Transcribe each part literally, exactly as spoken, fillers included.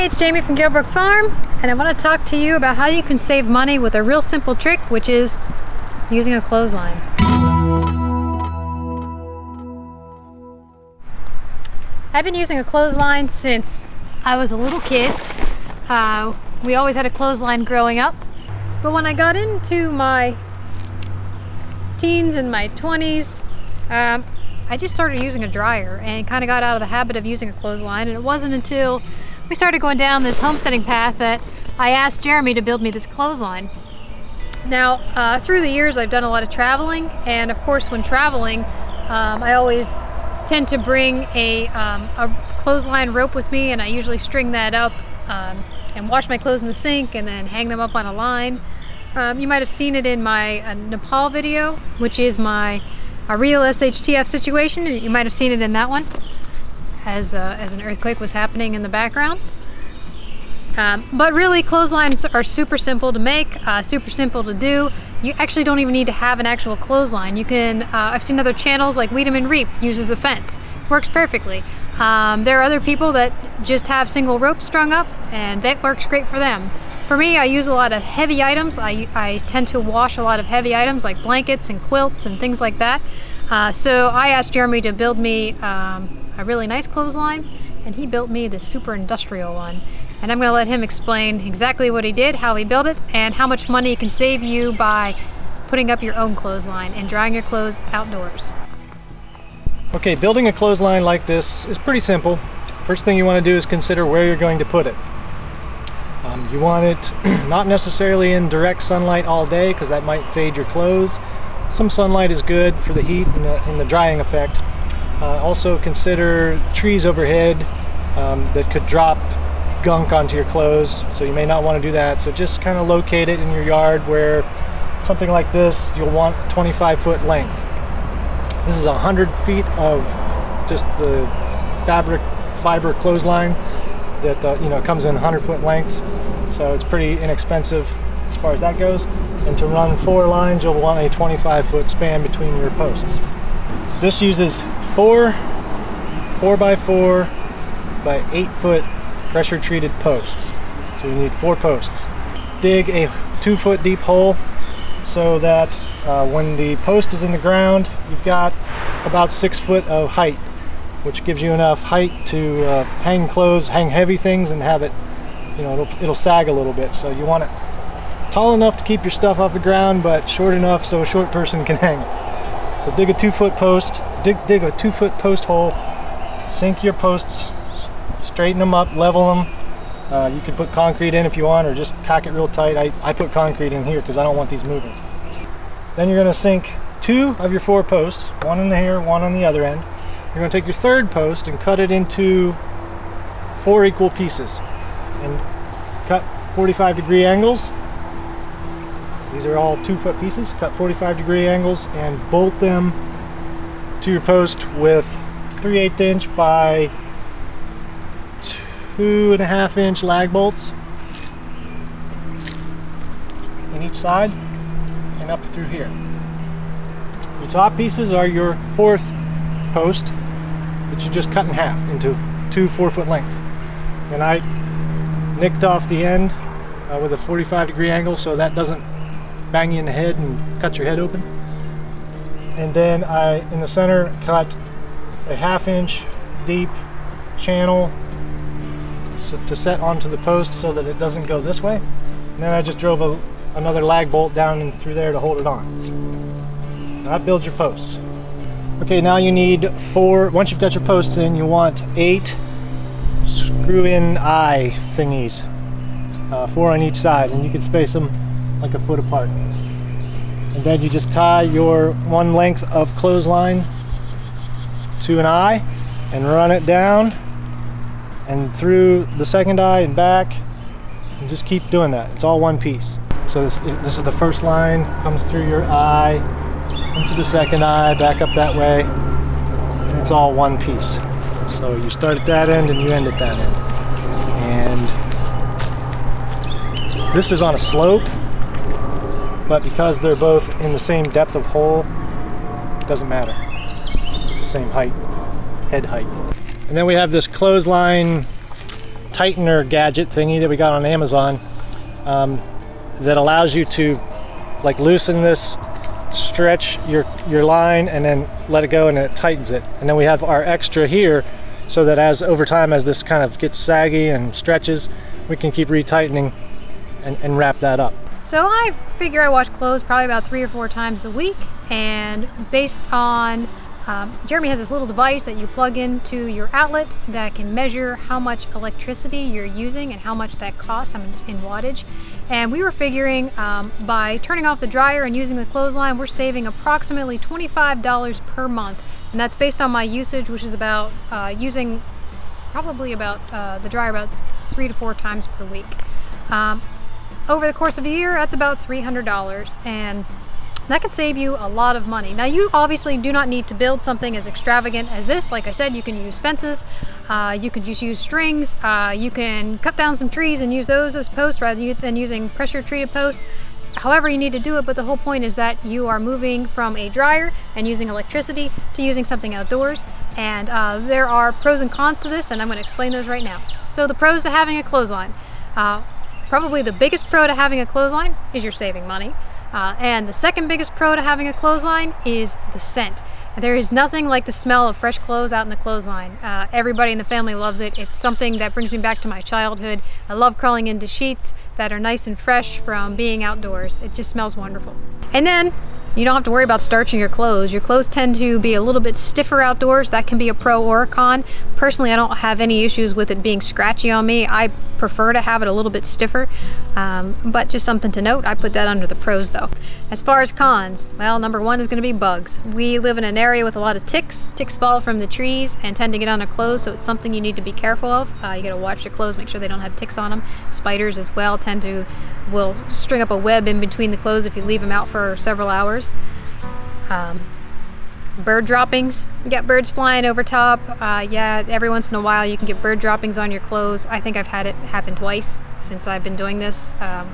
Hey, it's Jamie from Guildbrook Farm, and I want to talk to you about how you can save money with a real simple trick, which is using a clothesline. I've been using a clothesline since I was a little kid. Uh, we always had a clothesline growing up, but when I got into my teens and my twenties, um, I just started using a dryer and kind of got out of the habit of using a clothesline, and it wasn't until we started going down this homesteading path that I asked Jeremy to build me this clothesline. Now, uh, through the years I've done a lot of traveling, and of course when traveling um, I always tend to bring a, um, a clothesline rope with me, and I usually string that up um, and wash my clothes in the sink and then hang them up on a line. Um, you might have seen it in my uh, Nepal video, which is my a real S H T F situation. You might have seen it in that one as, uh, as an earthquake was happening in the background. Um, but really, clotheslines are super simple to make, uh, super simple to do. You actually don't even need to have an actual clothesline. You can, uh, I've seen other channels like Weedham and Reef uses a fence. Works perfectly. Um, there are other people that just have single ropes strung up, and that works great for them. For me, I use a lot of heavy items. I, I tend to wash a lot of heavy items like blankets and quilts and things like that. Uh, so I asked Jeremy to build me um, a really nice clothesline, and he built me this super industrial one. And I'm gonna let him explain exactly what he did, how he built it, and how much money it can save you by putting up your own clothesline and drying your clothes outdoors. Okay, building a clothesline like this is pretty simple. First thing you wanna do is consider where you're going to put it. Um, you want it not necessarily in direct sunlight all day, because that might fade your clothes. Some sunlight is good for the heat and the, and the drying effect. Uh, also consider trees overhead um, that could drop gunk onto your clothes, so you may not want to do that. So just kind of locate it in your yard where something like this, you'll want twenty-five foot length. This is one hundred feet of just the fabric fiber clothesline that uh, you know comes in one hundred foot lengths, so it's pretty inexpensive as far as that goes. And to run four lines, you'll want a twenty-five foot span between your posts. This uses four four by four by eight foot pressure treated posts, so you need four posts. Dig a two foot deep hole so that uh, when the post is in the ground, you've got about six foot of height, which gives you enough height to uh, hang clothes, hang heavy things, and have it, you know, it'll, it'll sag a little bit. So you want it tall enough to keep your stuff off the ground, but short enough so a short person can hang it. So dig a two foot post, dig, dig a two foot post hole, sink your posts, straighten them up, level them. Uh, you can put concrete in if you want, or just pack it real tight. I, I put concrete in here because I don't want these moving. Then you're gonna sink two of your four posts, one in here, one on the other end. You're going to take your third post and cut it into four equal pieces and cut forty-five degree angles. These are all two foot pieces. Cut forty-five degree angles and bolt them to your post with three eighths inch by two and a half inch lag bolts in each side and up through here. Your top pieces are your fourth post that you just cut in half into two four foot lengths, and I nicked off the end uh, with a forty-five degree angle so that doesn't bang you in the head and cut your head open. And then I in the center cut a half inch deep channel to set onto the post so that it doesn't go this way, and then I just drove a, another lag bolt down and through there to hold it on. That builds your posts. Okay, now you need four, once you've got your posts in, you want eight screw-in eye thingies, uh, four on each side, and you can space them like a foot apart. And then you just tie your one length of clothesline to an eye and run it down and through the second eye and back, and just keep doing that. It's all one piece. So this, this is the first line, comes through your eye, into the second eye, back up that way. It's all one piece. So you start at that end and you end at that end. And this is on a slope, but because they're both in the same depth of hole, it doesn't matter. It's the same height, head height. And then we have this clothesline tightener gadget thingy that we got on Amazon um, that allows you to like loosen this, stretch your your line, and then let it go, and it tightens it. And then we have our extra here so that as over time, as this kind of gets saggy and stretches, we can keep retightening and, and wrap that up. So I figure I wash clothes probably about three or four times a week, and based on um, Jeremy has this little device that you plug into your outlet that can measure how much electricity you're using and how much that costs, I mean, in wattage. And we were figuring um, by turning off the dryer and using the clothesline, we're saving approximately twenty-five dollars per month. And that's based on my usage, which is about uh, using probably about uh, the dryer about three to four times per week. Um, over the course of a year, that's about three hundred dollars. And that can save you a lot of money. Now, you obviously do not need to build something as extravagant as this. Like I said, you can use fences, uh, you can just use strings, uh, you can cut down some trees and use those as posts rather than using pressure treated posts. However you need to do it, but the whole point is that you are moving from a dryer and using electricity to using something outdoors. And uh, there are pros and cons to this, and I'm going to explain those right now. So the pros to having a clothesline. Uh, probably the biggest pro to having a clothesline is you're saving money. Uh, and the second biggest pro to having a clothesline is the scent. There is nothing like the smell of fresh clothes out in the clothesline. Uh, everybody in the family loves it. It's something that brings me back to my childhood. I love crawling into sheets that are nice and fresh from being outdoors. It just smells wonderful. And then you don't have to worry about starching your clothes. Your clothes tend to be a little bit stiffer outdoors. That can be a pro or a con. Personally, I don't have any issues with it being scratchy on me. I prefer to have it a little bit stiffer, um, but just something to note. I put that under the pros though. As far as cons, well, number one is gonna be bugs. We live in an area with a lot of ticks. Ticks fall from the trees and tend to get on our clothes, so it's something you need to be careful of. Uh, you gotta watch your clothes, make sure they don't have ticks on them. Spiders as well tend to, will string up a web in between the clothes if you leave them out for several hours. Um, bird droppings, you got birds flying over top. Uh, yeah, every once in a while you can get bird droppings on your clothes. I think I've had it happen twice since I've been doing this um,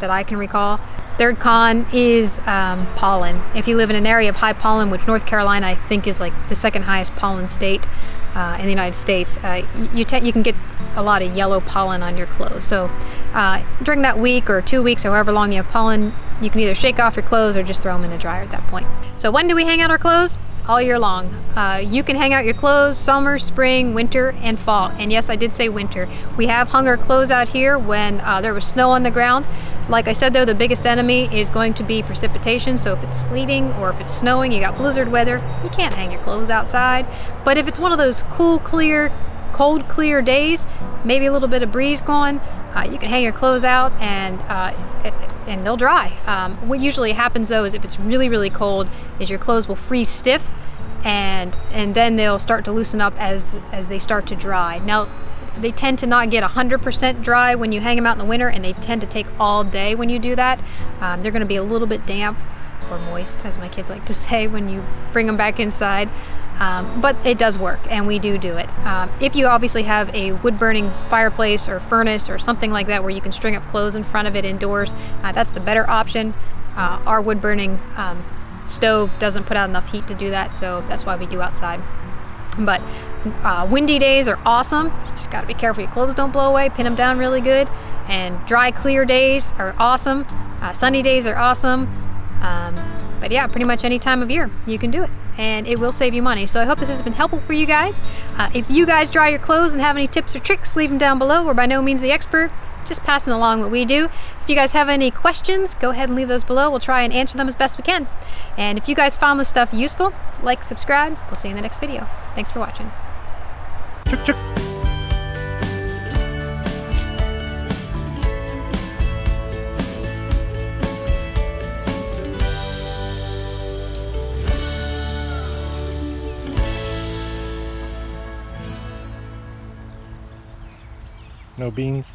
that I can recall. Third con is um, pollen. If you live in an area of high pollen, which North Carolina I think is like the second highest pollen state uh, in the United States, uh, you, you can get a lot of yellow pollen on your clothes. So uh, during that week or two weeks or however long you have pollen, you can either shake off your clothes or just throw them in the dryer at that point. So when do we hang out our clothes? All year long. Uh, you can hang out your clothes summer, spring, winter, and fall. And yes, I did say winter. We have hung our clothes out here when uh, there was snow on the ground. Like I said though, the biggest enemy is going to be precipitation. So if it's sleeting or if it's snowing, you got blizzard weather, you can't hang your clothes outside. But if it's one of those cool, clear, cold, clear days, maybe a little bit of breeze going, uh, you can hang your clothes out and uh, it, and they'll dry. Um, what usually happens though is if it's really, really cold, is your clothes will freeze stiff and and then they'll start to loosen up as, as they start to dry. Now, they tend to not get one hundred percent dry when you hang them out in the winter, and they tend to take all day when you do that. Um, they're gonna be a little bit damp, or moist, as my kids like to say, when you bring them back inside. Um, but it does work, and we do do it. Um, if you obviously have a wood-burning fireplace or furnace or something like that where you can string up clothes in front of it indoors, uh, that's the better option. Uh, our wood-burning um, stove doesn't put out enough heat to do that, so that's why we do outside. But uh, windy days are awesome. You just gotta be careful your clothes don't blow away, pin them down really good. And dry, clear days are awesome. Uh, sunny days are awesome. Um, But yeah, pretty much any time of year, you can do it, and it will save you money. So I hope this has been helpful for you guys. Uh, if you guys dry your clothes and have any tips or tricks, leave them down below. We're by no means the expert, just passing along what we do. If you guys have any questions, go ahead and leave those below. We'll try and answer them as best we can. And if you guys found this stuff useful, like, subscribe. We'll see you in the next video. Thanks for watching. Chuk, chuk. No beans.